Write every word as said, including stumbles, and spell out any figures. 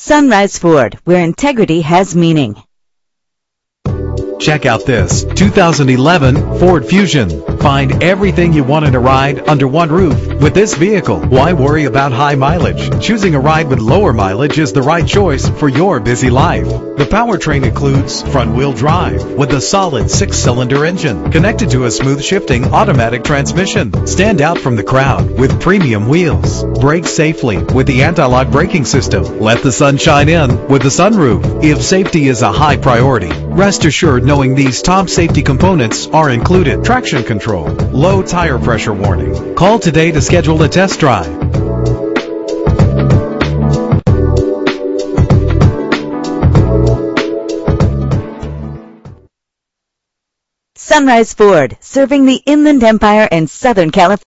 Sunrise Ford, where integrity has meaning. Check out this two thousand eleven Ford Fusion. Find everything you want in a ride under one roof with this vehicle. Why worry about high mileage? Choosing a ride with lower mileage is the right choice for your busy life. The powertrain includes front-wheel drive with a solid six-cylinder engine connected to a smooth shifting automatic transmission. Stand out from the crowd with premium wheels. Brake safely with the anti-lock braking system. Let the sun shine in with the sunroof. If safety is a high priority, rest assured knowing these top safety components are included. Traction control, low tire pressure warning. Call today to schedule a test drive. Sunrise Ford, serving the Inland Empire and Southern California.